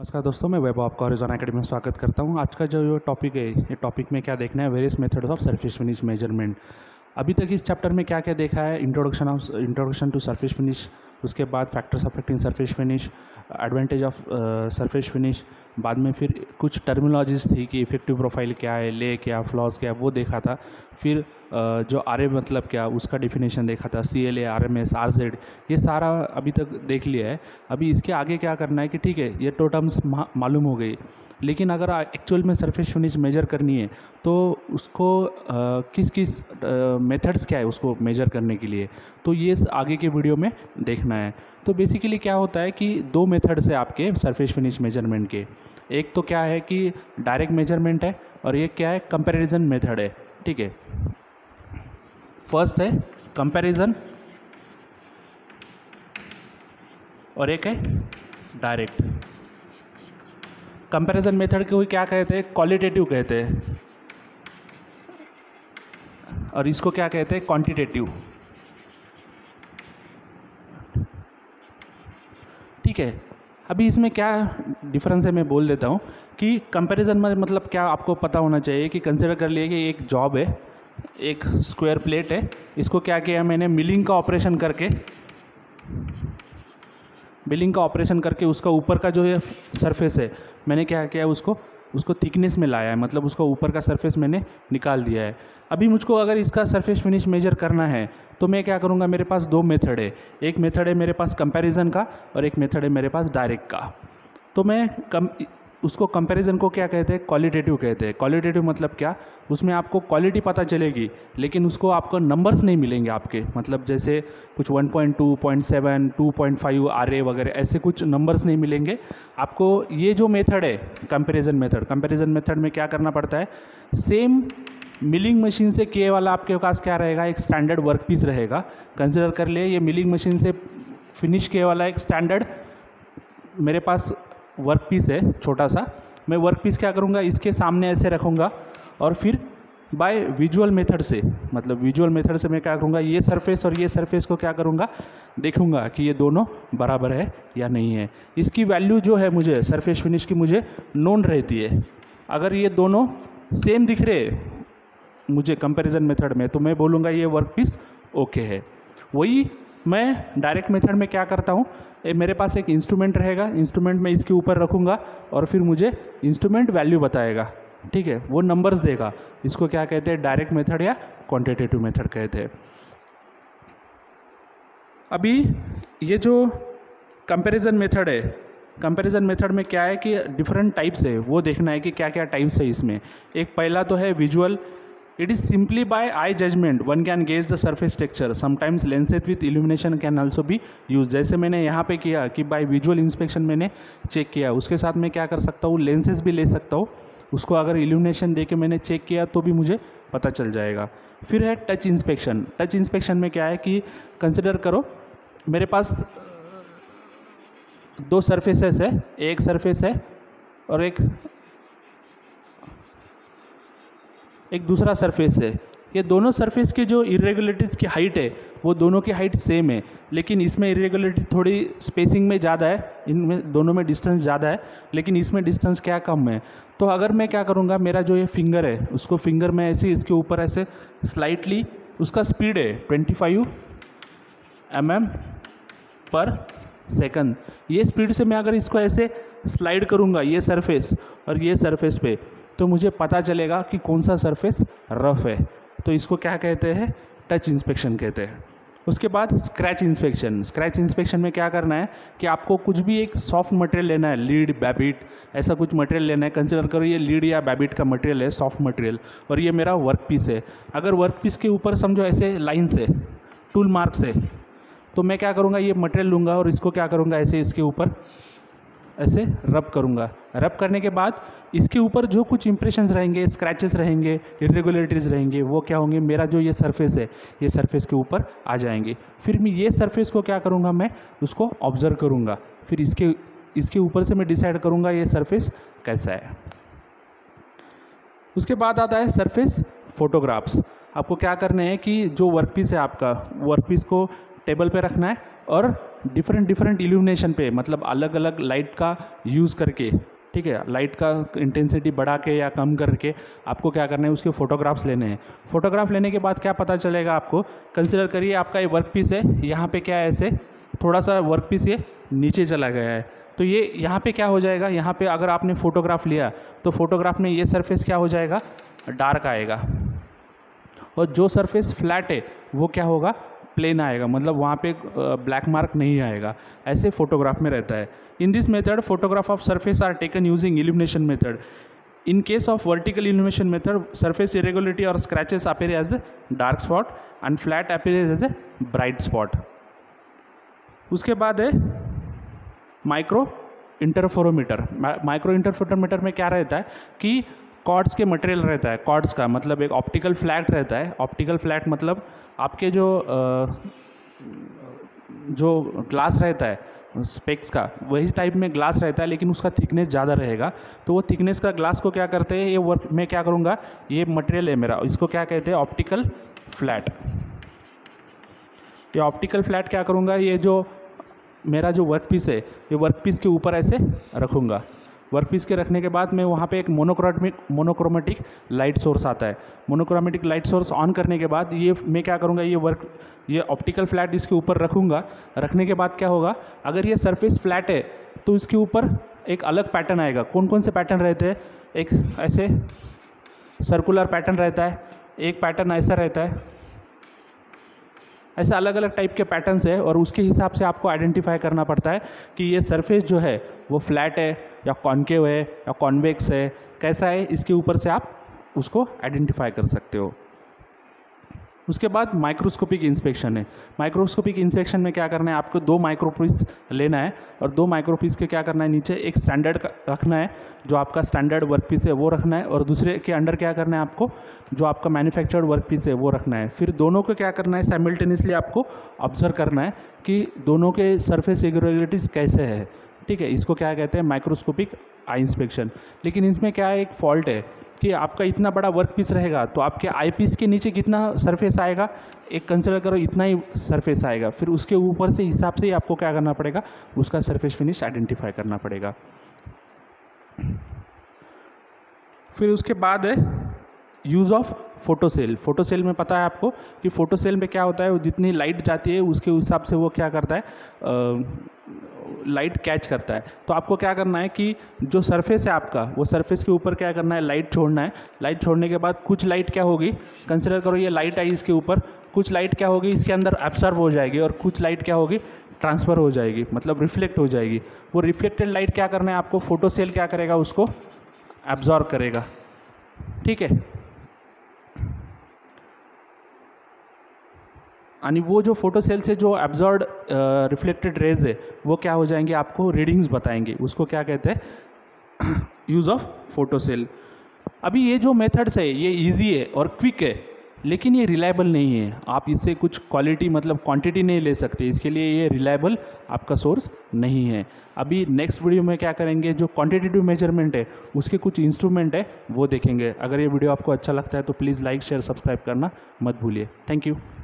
नमस्कार दोस्तों, मैं वैभव आपका हॉरिज़ॉन एकेडमी में स्वागत करता हूं। आज का जो टॉपिक है, ये टॉपिक में क्या देखना है, various methods of surface finish measurement. अभी तक इस चैप्टर में क्या क्या देखा है, इंट्रोडक्शन टू सरफेस फिनिश, उसके बाद factors affecting surface finish, advantage of surface finish, बाद में फिर कुछ टर्मिनोलॉजीज थी कि इफेक्टिव प्रोफाइल क्या है, ले क्या, फ्लॉज क्या, वो देखा था। फिर जो आर ए मतलब क्या, उसका डिफिनेशन देखा था, CLA, RMS, RZ, ये सारा अभी तक देख लिया है। अभी इसके आगे क्या करना है कि ठीक है, ये टोटम्स मालूम हो गई, लेकिन अगर एक्चुअल में सरफेस फिनिश मेजर करनी है तो उसको किस किस मेथड्स क्या है उसको मेजर करने के लिए, तो ये आगे के वीडियो में देखना है। तो बेसिकली क्या होता है कि दो मेथड्स है आपके सरफेस फिनिश मेजरमेंट के। एक तो क्या है कि डायरेक्ट मेजरमेंट है और एक क्या है कंपैरिजन मेथड है। ठीक है, फर्स्ट है कंपैरिजन और एक है डायरेक्ट। कंपैरिजन मेथड को क्या कहते हैं, क्वालिटेटिव कहते हैं, और इसको क्या कहते हैं, क्वांटिटेटिव। ठीक है, अभी इसमें क्या डिफरेंस है मैं बोल देता हूँ कि कंपैरिजन में मतलब क्या आपको पता होना चाहिए कि कंसिडर कर लिए कि एक जॉब है, एक स्क्वायर प्लेट है, इसको क्या किया मैंने मिलिंग का ऑपरेशन करके उसका ऊपर का जो ये सरफेस है मैंने क्या किया उसको थिकनेस में लाया है, मतलब उसका ऊपर का सरफेस मैंने निकाल दिया है। अभी मुझको अगर इसका सरफेस फिनिश मेजर करना है तो मैं क्या करूँगा, मेरे पास दो मेथड है, एक मेथड है मेरे पास कंपैरिजन का और एक मेथड है मेरे पास डायरेक्ट का। तो मैं उसको कंपैरिजन को क्या कहते हैं, क्वालिटेटिव कहते हैं। क्वालिटेटिव मतलब क्या, उसमें आपको क्वालिटी पता चलेगी लेकिन उसको आपको नंबर्स नहीं मिलेंगे आपके, मतलब जैसे कुछ 1.2, 0.7, 2.5, RA वगैरह ऐसे कुछ नंबर्स नहीं मिलेंगे आपको। ये जो मेथड है कंपैरिजन मेथड में क्या करना पड़ता है, सेम मिलिंग मशीन से किए वाला आपके पास क्या रहेगा, एक स्टैंडर्ड वर्क पीस रहेगा। कंसिडर कर लिए ये मिलिंग मशीन से फिनिश किए वाला एक स्टैंडर्ड मेरे पास वर्क पीस है छोटा सा। मैं वर्क पीस क्या करूँगा, इसके सामने ऐसे रखूँगा और फिर बाय विजुअल मेथड से, मतलब विजुअल मेथड से मैं क्या करूँगा, ये सरफेस और ये सरफेस को क्या करूँगा, देखूँगा कि ये दोनों बराबर है या नहीं है। इसकी वैल्यू जो है मुझे सरफेस फिनिश की मुझे नोन रहती है। अगर ये दोनों सेम दिख रहे मुझे कंपैरिजन मेथड में तो मैं बोलूँगा ये वर्क पीस ओके है। वही मैं डायरेक्ट मेथड में क्या करता हूँ, मेरे पास एक इंस्ट्रूमेंट रहेगा, इंस्ट्रूमेंट मैं इसके ऊपर रखूँगा और फिर मुझे इंस्ट्रूमेंट वैल्यू बताएगा। ठीक है, वो नंबर्स देगा। इसको क्या कहते हैं, डायरेक्ट मेथड या क्वांटिटेटिव मेथड कहते हैं। अभी ये जो कंपैरिजन मेथड है, कंपैरिजन मेथड में क्या है कि डिफरेंट टाइप्स है, वो देखना है कि क्या क्या टाइप्स है इसमें। एक पहला तो है visual, it is simply by eye judgement one can gauge the surface texture, sometimes lenses with illumination can also be use. जैसे मैंने यहाँ पे किया कि बाय विजुअल इंस्पेक्शन मैंने चेक किया, उसके साथ मैं क्या कर सकता हूँ, लेंसेज भी ले सकता हूँ। उसको अगर इल्यूमिनेशन दे के मैंने चेक किया तो भी मुझे पता चल जाएगा। फिर है टच इंस्पेक्शन। टच इंस्पेक्शन में क्या है कि कंसिडर करो मेरे पास दो सर्फेसेस है, एक सर्फेस है और एक दूसरा सरफेस है। ये दोनों सरफेस के जो इरेगुलरिटीज़ की हाइट है वो दोनों की हाइट सेम है, लेकिन इसमें इरेगुलरिटी थोड़ी स्पेसिंग में ज़्यादा है, इनमें दोनों में डिस्टेंस ज़्यादा है लेकिन इसमें डिस्टेंस क्या कम है। तो अगर मैं क्या करूँगा, मेरा जो ये फिंगर है उसको फिंगर में ऐसे इसके ऊपर ऐसे स्लाइटली, उसका स्पीड है 25 mm/s। ये स्पीड से मैं अगर इसको ऐसे स्लाइड करूँगा ये सरफेस और ये सरफेस पे, तो मुझे पता चलेगा कि कौन सा सरफेस रफ़ है। तो इसको क्या कहते हैं, टच इंस्पेक्शन कहते हैं। उसके बाद स्क्रैच इंस्पेक्शन। स्क्रैच इंस्पेक्शन में क्या करना है कि आपको कुछ भी एक सॉफ्ट मटेरियल लेना है, लीड, बैबिट, ऐसा कुछ मटेरियल लेना है। कंसिडर करो ये लीड या बैबिट का मटेरियल है, सॉफ्ट मटेरियल, और ये मेरा वर्क पीस है। अगर वर्क पीस के ऊपर समझो ऐसे लाइन्स है, टूल मार्क्स है, तो मैं क्या करूँगा, ये मटेरियल लूँगा और इसको क्या करूँगा, ऐसे इसके ऊपर ऐसे रब करूँगा। रब करने के बाद इसके ऊपर जो कुछ इंप्रेशंस रहेंगे, स्क्रैचेस रहेंगे, इरेगुलरिटीज़ रहेंगे, वो क्या होंगे, मेरा जो ये सरफेस है ये सरफेस के ऊपर आ जाएंगे। फिर मैं ये सरफेस को क्या करूँगा, मैं उसको ऑब्जर्व करूँगा, फिर इसके ऊपर से मैं डिसाइड करूँगा ये सरफेस कैसा है। उसके बाद आता है सरफेस फोटोग्राफ्स। आपको क्या करना है कि जो वर्कपीस है आपका, वर्कपीस को टेबल पर रखना है और डिफरेंट डिफरेंट इल्यूमिनेशन पे, मतलब अलग अलग लाइट का यूज़ करके, ठीक है, लाइट का इंटेंसिटी बढ़ा के या कम करके आपको क्या करना है, उसके फ़ोटोग्राफ्स लेने हैं। फ़ोटोग्राफ लेने के बाद क्या पता चलेगा आपको, कंसिडर करिए आपका ये वर्क पीस है, यहाँ पे क्या है, ऐसे थोड़ा सा वर्क पीस ये नीचे चला गया है, तो ये यहाँ पे क्या हो जाएगा, यहाँ पे अगर आपने फ़ोटोग्राफ लिया तो फ़ोटोग्राफ में ये सरफेस क्या हो जाएगा, डार्क आएगा, और जो सरफेस फ्लैट है वो क्या होगा, प्लेन आएगा, मतलब वहाँ पे ब्लैक मार्क नहीं आएगा, ऐसे फ़ोटोग्राफ में रहता है। In this method photograph of surface are taken using illumination method. In case of vertical illumination method surface irregularity और scratches appear as a dark spot and flat appear as a bright spot. उसके बाद है micro interferometer. Micro interferometer में क्या रहता है कि chords के मटेरियल रहता है, कॉर्ड्स का मतलब एक ऑप्टिकल फ्लैट रहता है। ऑप्टिकल फ्लैट मतलब आपके जो ग्लास रहता है स्पेक्स का, वही टाइप में ग्लास रहता है, लेकिन उसका थिकनेस ज़्यादा रहेगा। तो वो थिकनेस का ग्लास को क्या करते हैं, ये वर्क मैं क्या करूँगा, ये मटेरियल है मेरा, इसको क्या कहते हैं, ऑप्टिकल फ्लैट। ये ऑप्टिकल फ्लैट क्या करूँगा, ये जो मेरा जो वर्क पीस है, ये वर्क पीस के ऊपर ऐसे रखूँगा। वर्कपीस के रखने के बाद मैं वहाँ पे एक मोनोक्रोमेटिक लाइट सोर्स आता है। मोनोक्रोमेटिक लाइट सोर्स ऑन करने के बाद ये मैं क्या करूँगा, ये ऑप्टिकल फ्लैट इसके ऊपर रखूँगा। रखने के बाद क्या होगा, अगर ये सरफेस फ्लैट है तो इसके ऊपर एक अलग पैटर्न आएगा। कौन कौन से पैटर्न रहते हैं, एक ऐसे सर्कुलर पैटर्न रहता है, एक पैटर्न ऐसा रहता है, ऐसे अलग अलग टाइप के पैटर्न्स है, और उसके हिसाब से आपको आइडेंटिफाई करना पड़ता है कि ये सरफेस जो है वो फ्लैट है या कॉन्केव है या कॉन्वेक्स है, कैसा है, इसके ऊपर से आप उसको आइडेंटिफाई कर सकते हो। उसके बाद माइक्रोस्कोपिक इंस्पेक्शन है। माइक्रोस्कोपिक इंस्पेक्शन में क्या करना है, आपको दो माइक्रोपीस लेना है और दो माइक्रोपीस के क्या करना है, नीचे एक स्टैंडर्ड रखना है, जो आपका स्टैंडर्ड वर्कपीस है वो रखना है, और दूसरे के अंडर क्या करना है आपको, जो आपका मैन्युफैक्चर्ड वर्कपीस है वो रखना है। फिर दोनों को क्या करना है, साइमल्टेनियसली आपको ऑब्जर्व करना है कि दोनों के सरफेस इरेगुलरिटीज़ कैसे है, ठीक है, इसको क्या कहते हैं, माइक्रोस्कोपिक आई इंस्पेक्शन। लेकिन इसमें क्या है, एक फॉल्ट है कि आपका इतना बड़ा वर्क पीस रहेगा तो आपके आई पीस के नीचे कितना सरफेस आएगा, एक कंसिडर करो, इतना ही सरफेस आएगा। फिर उसके ऊपर से हिसाब से ही आपको क्या करना पड़ेगा, उसका सरफेस फिनिश आइडेंटिफाई करना पड़ेगा। फिर उसके बाद है यूज़ ऑफ फोटोसेल। फोटोसेल में पता है आपको कि फोटोसेल में क्या होता है, जितनी लाइट जाती है उसके हिसाब से वो क्या करता है, लाइट कैच करता है। तो आपको क्या करना है कि जो सरफेस है आपका, वो सरफेस के ऊपर क्या करना है, लाइट छोड़ना है। लाइट छोड़ने के बाद कुछ लाइट क्या होगी, कंसिडर करो ये लाइट आई इसके ऊपर, कुछ लाइट क्या होगी इसके अंदर एब्सॉर्ब हो जाएगी और कुछ लाइट क्या होगी ट्रांसफ़र हो जाएगी, मतलब रिफ्लेक्ट हो जाएगी। वो रिफ्लेक्टेड लाइट क्या करना है आपको, फोटोसेल क्या करेगा, उसको एब्जॉर्ब करेगा, ठीक है। यानी वो जो फोटोसेल से जो एब्जॉर्ब रिफ्लेक्टेड रेज है वो क्या हो जाएंगे, आपको रीडिंग्स बताएंगे, उसको क्या कहते हैं, यूज़ ऑफ फोटोसेल। अभी ये जो मेथड्स है ये इजी है और क्विक है, लेकिन ये रिलायबल नहीं है। आप इससे कुछ क्वालिटी मतलब क्वांटिटी नहीं ले सकते, इसके लिए ये रिलायबल आपका सोर्स नहीं है। अभी नेक्स्ट वीडियो में क्या करेंगे, जो क्वांटिटेटिव मेजरमेंट है उसके कुछ इंस्ट्रूमेंट है वो देखेंगे। अगर ये वीडियो आपको अच्छा लगता है तो प्लीज़ लाइक शेयर सब्सक्राइब करना मत भूलिए। Thank you.